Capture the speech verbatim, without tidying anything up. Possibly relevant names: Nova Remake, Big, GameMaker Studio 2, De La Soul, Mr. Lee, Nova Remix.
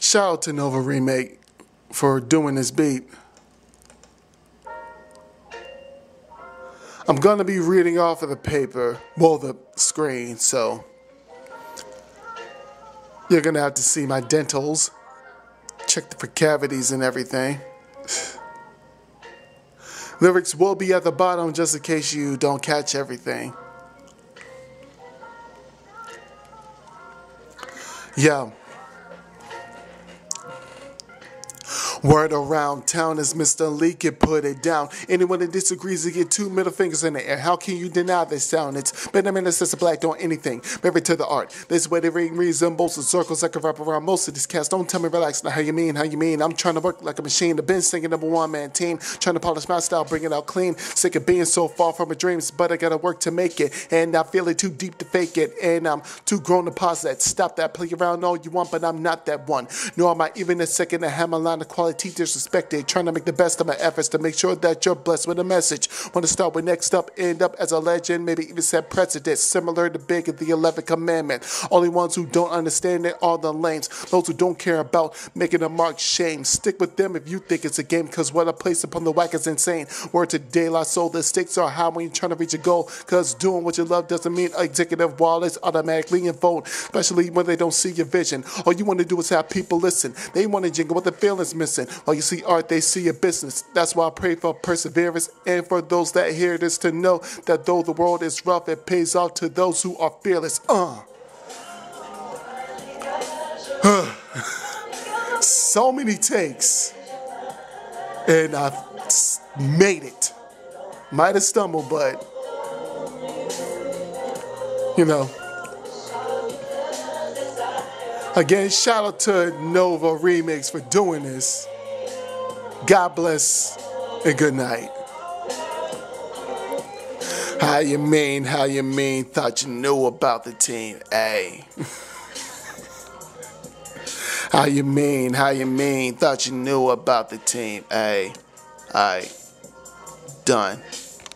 Shout out to Nova Remake for doing this beat. I'm gonna be reading off of the paper, well, the screen, so you're gonna have to see my dentals, check for cavities and everything. Lyrics will be at the bottom just in case you don't catch everything. Yeah. Word around town is Mister Lee can put it down. Anyone that disagrees to get two middle fingers in the air. How can you deny this sound? It's been a minute since a black don't anything. Married to the art. This way the ring resembles the circles I can wrap around most of these cats. Don't tell me relax. Now how you mean, how you mean? I'm trying to work like a machine. The been singing number one man team. Trying to polish my style, bring it out clean. Sick of being so far from my dreams, but I gotta work to make it. And I feel it too deep to fake it. And I'm too grown to pause that. Stop that. Play around all you want, but I'm not that one. Nor am I even a second to hammer line of quality. Disrespected, trying to make the best of my efforts to make sure that you're blessed with a message. Want to start with next up, end up as a legend, maybe even set precedent, similar to Big at the eleventh commandment. Only ones who don't understand it are the lames, those who don't care about making a mark shame. Stick with them if you think it's a game, cause what I place upon the whack is insane. Word to De La Soul, the stakes are high when you're trying to reach a goal, cause doing what you love doesn't mean executive wallets automatically involved, especially when they don't see your vision. All you want to do is have people listen, they want to jingle what the feeling's missing. While you see art, they see a business. That's why I pray for perseverance and for those that hear this to know that though the world is rough, it pays off to those who are fearless. Uh. So many takes, and I've made it. Might have stumbled, but you know. Again, shout out to Nova Remix for doing this. God bless and good night. How you mean, how you mean, thought you knew about the team, ayy. How you mean, how you mean, thought you knew about the team, ayy. Alright, done.